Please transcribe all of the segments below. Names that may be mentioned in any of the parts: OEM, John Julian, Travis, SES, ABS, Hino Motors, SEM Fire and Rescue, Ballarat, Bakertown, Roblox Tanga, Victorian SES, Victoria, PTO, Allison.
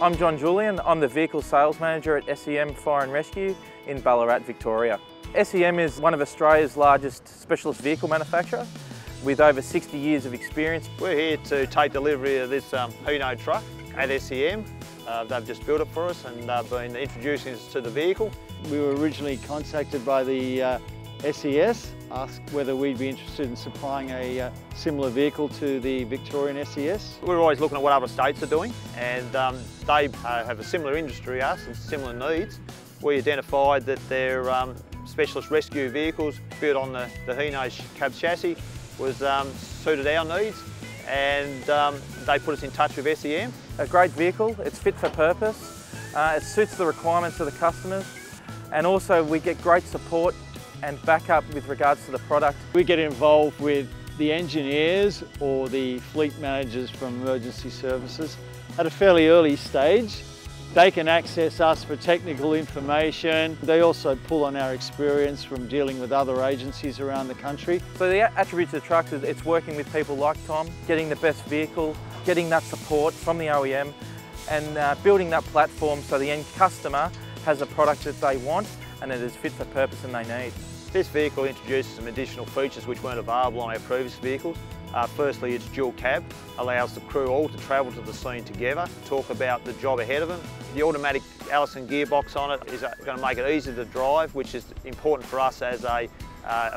I'm John Julian, I'm the Vehicle Sales Manager at SEM Fire and Rescue in Ballarat, Victoria. SEM is one of Australia's largest specialist vehicle manufacturer with over 60 years of experience. We're here to take delivery of this Hino truck at SEM. They've just built it for us and they've been introducing us to the vehicle. We were originally contacted by the SES, asked whether we'd be interested in supplying a similar vehicle to the Victorian SES. We're always looking at what other states are doing, and they have a similar industry us and similar needs. We identified that their specialist rescue vehicles built on the Hino cab chassis was suited our needs, and they put us in touch with SEM. A great vehicle, it's fit for purpose, it suits the requirements of the customers, and also we get great support and backup with regards to the product. We get involved with the engineers or the fleet managers from emergency services at a fairly early stage. They can access us for technical information. They also pull on our experience from dealing with other agencies around the country. So the attributes of the trucks is it's working with people like Tom, getting the best vehicle, getting that support from the OEM, and building that platform so the end customer has a product that they want and it is fit for purpose and they need. This vehicle introduces some additional features which weren't available on our previous vehicles. Firstly, it's dual cab, allows the crew all to travel to the scene together, talk about the job ahead of them. The automatic Allison gearbox on it is going to make it easy to drive, which is important for us as a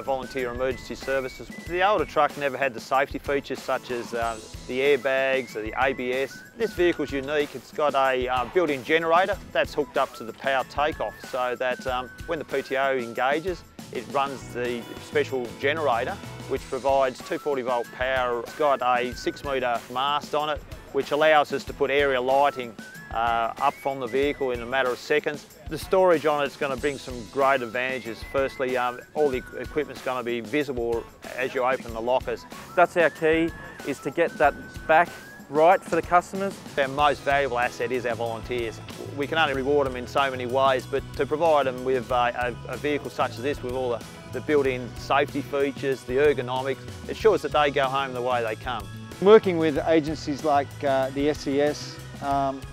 volunteer emergency services. The older truck never had the safety features such as the airbags or the ABS. This vehicle's unique. It's got a built-in generator that's hooked up to the power takeoff, so that when the PTO engages, it runs the special generator which provides 240 volt power. It's got a 6 metre mast on it which allows us to put area lighting up from the vehicle in a matter of seconds. The storage on it's going to bring some great advantages. Firstly, all the equipment's going to be visible as you open the lockers. That's our key, is to get that back right for the customers. Our most valuable asset is our volunteers. We can only reward them in so many ways, but to provide them with a vehicle such as this with all the built-in safety features, the ergonomics, it ensures that they go home the way they come. Working with agencies like the SES,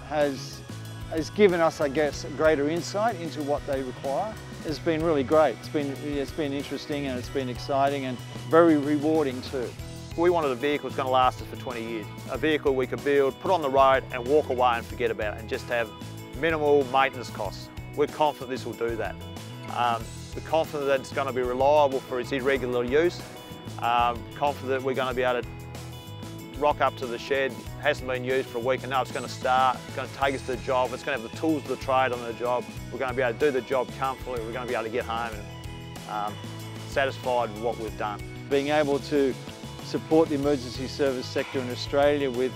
has given us, I guess, a greater insight into what they require. It's been really great. It's been interesting and it's been exciting and very rewarding too. We wanted a vehicle that's going to last us for 20 years. A vehicle we could build, put on the road and walk away and forget about it and just have minimal maintenance costs. We're confident this will do that. We're confident that it's going to be reliable for its irregular use. Confident that we're going to be able to rock up to the shed, hasn't been used for a week, and now it's going to start, it's going to take us to the job, it's going to have the tools of the trade on the job, we're going to be able to do the job comfortably, we're going to be able to get home and satisfied with what we've done. Being able to support the emergency service sector in Australia with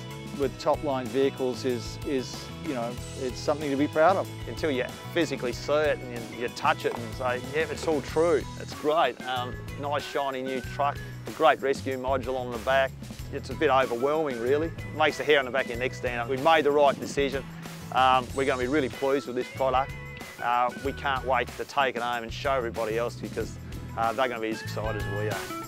top-line vehicles is, you know, it's something to be proud of. Until you physically see it and you touch it and say, yeah, it's all true, it's great. Nice shiny new truck, a great rescue module on the back. It's a bit overwhelming really. It makes the hair on the back of your neck stand up. We've made the right decision. We're going to be really pleased with this product. We can't wait to take it home and show everybody else because they're going to be as excited as we are.